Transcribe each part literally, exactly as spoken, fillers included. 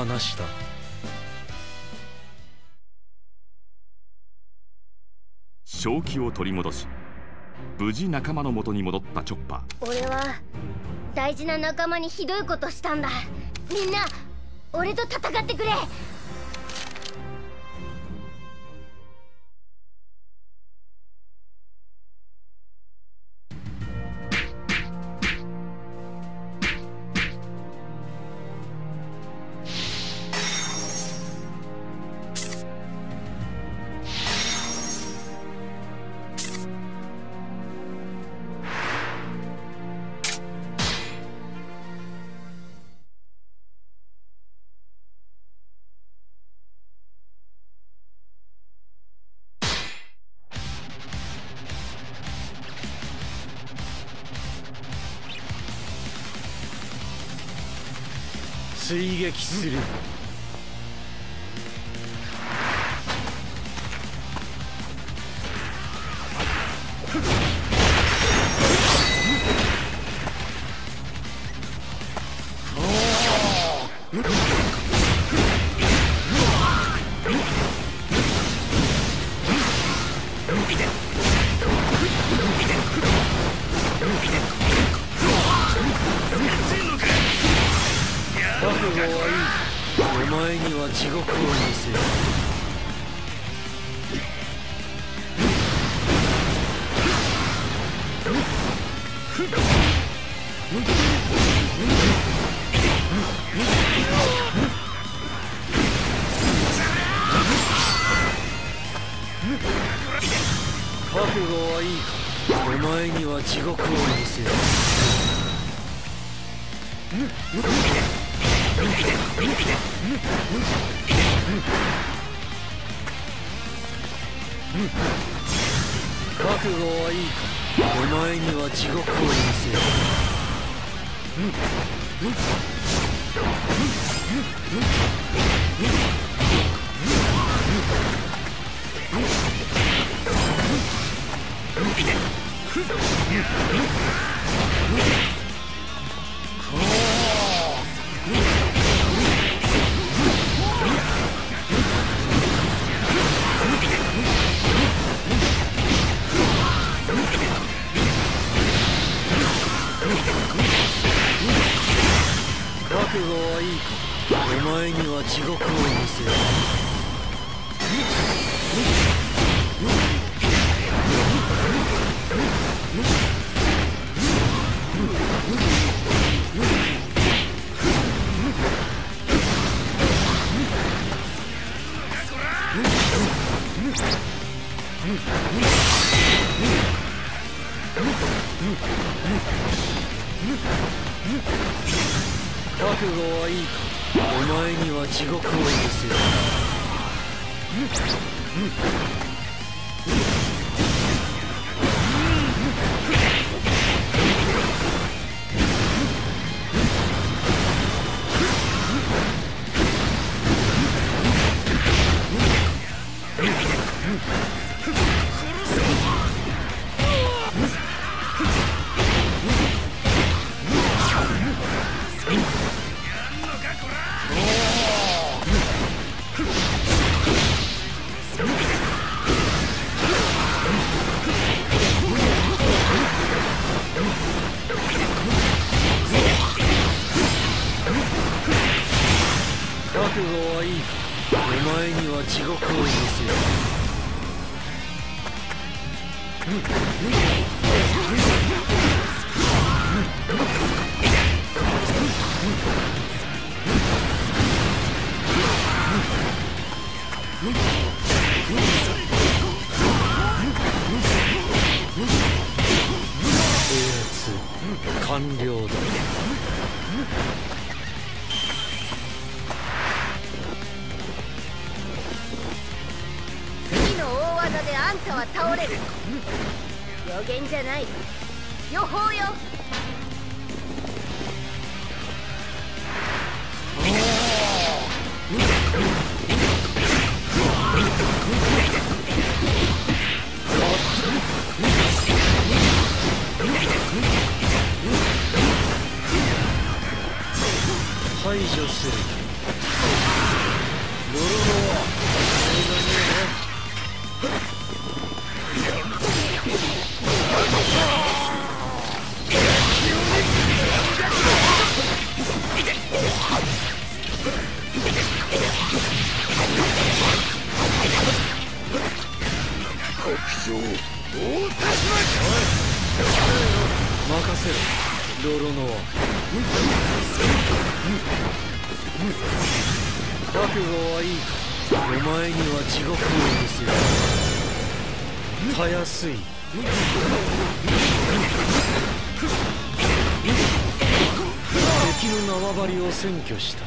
差なしだ。正気を取り戻し、無事仲間の元に戻ったチョッパー。俺は大事な仲間にひどいことしたんだ。みんな俺と戦ってくれ。追撃する。排除する。上をおうたしましょう。任せろロロノア。覚悟はいいか、お前には地獄を見せる。たやすい。敵の縄張りを占拠した。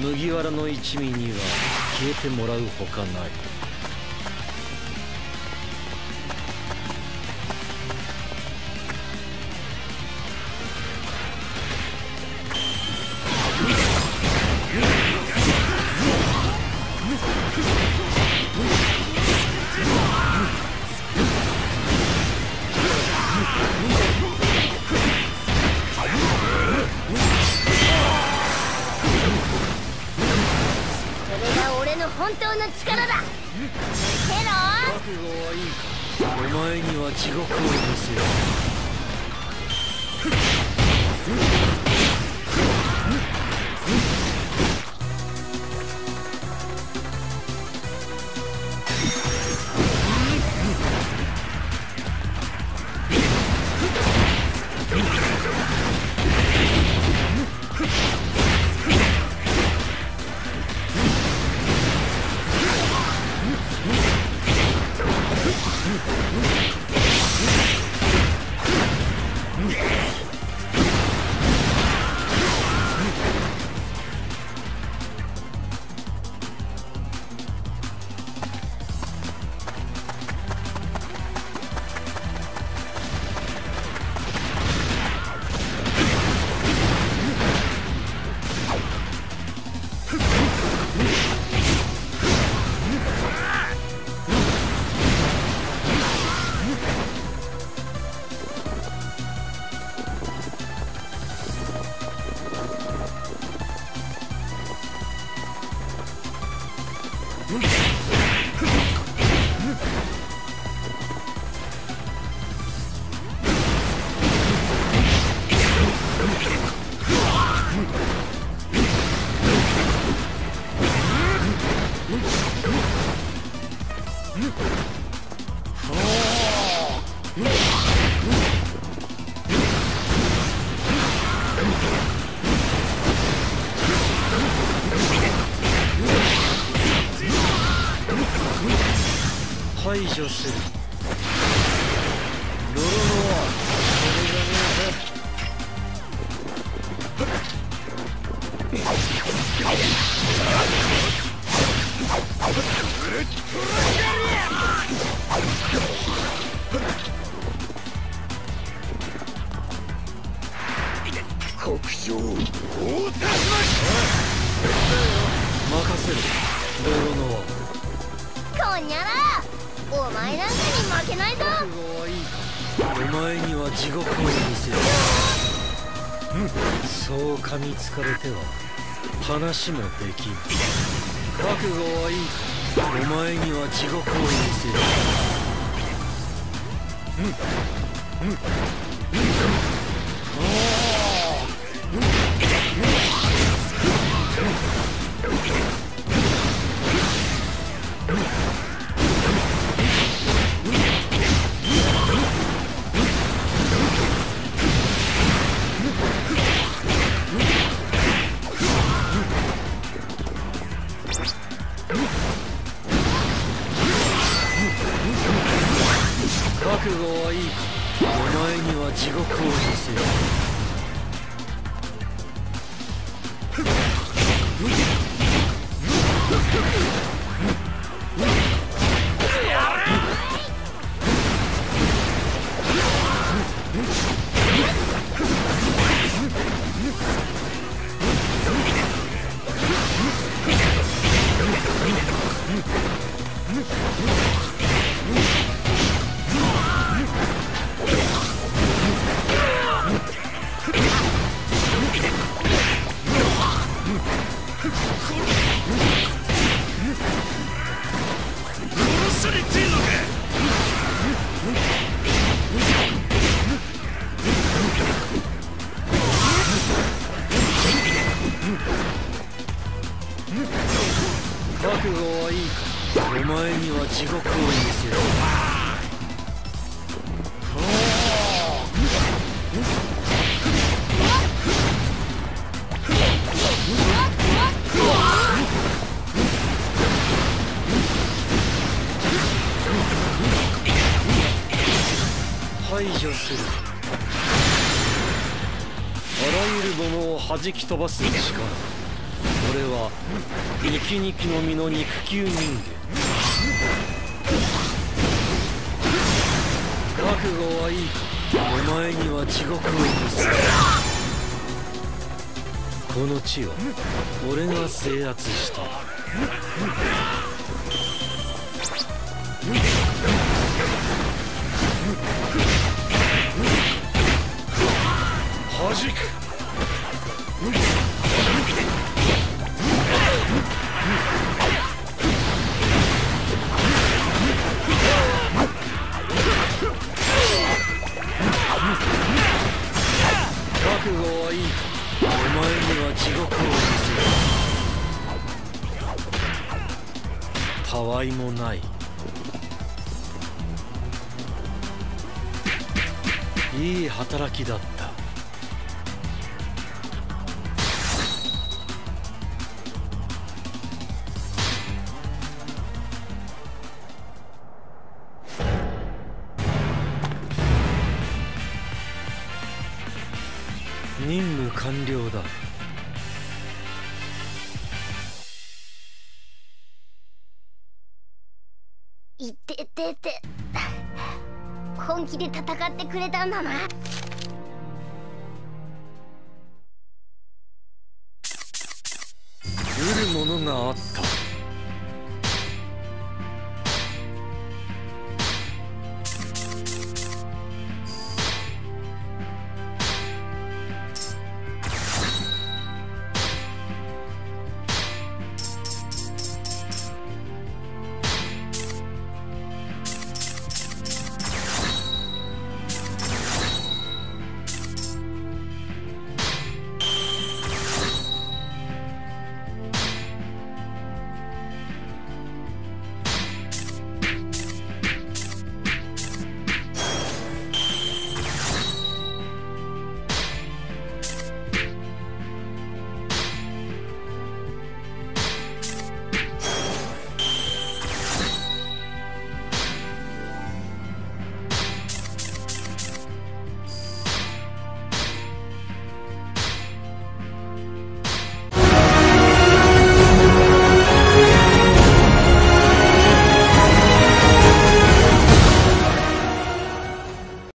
麦わらの一味には消えてもらうほかない。排除する。ロロロはこれが目標をお達しました。任せる。ロロロは。こんにゃら。お前なんかに負けないぞ。お前には地獄を見せる。そう噛みつかれては話もできん。覚悟はいいか。お前には地獄を見せる。うんうんうん覚悟はいいか。お前には地獄を見せよう。覚悟はいいか。お前には地獄を見せろ。排除する。あらゆるものを弾き飛ばす力。俺はニキニキの実の肉球人間。覚悟はいいか。お前には地獄を見せる。この地を俺が制圧した。はじく。覚悟はいいか。お前には地獄を見せる。たわいもない。いい働きだった。任務完了だ。いててて、本気で戦ってくれたんだな。得るものがあった。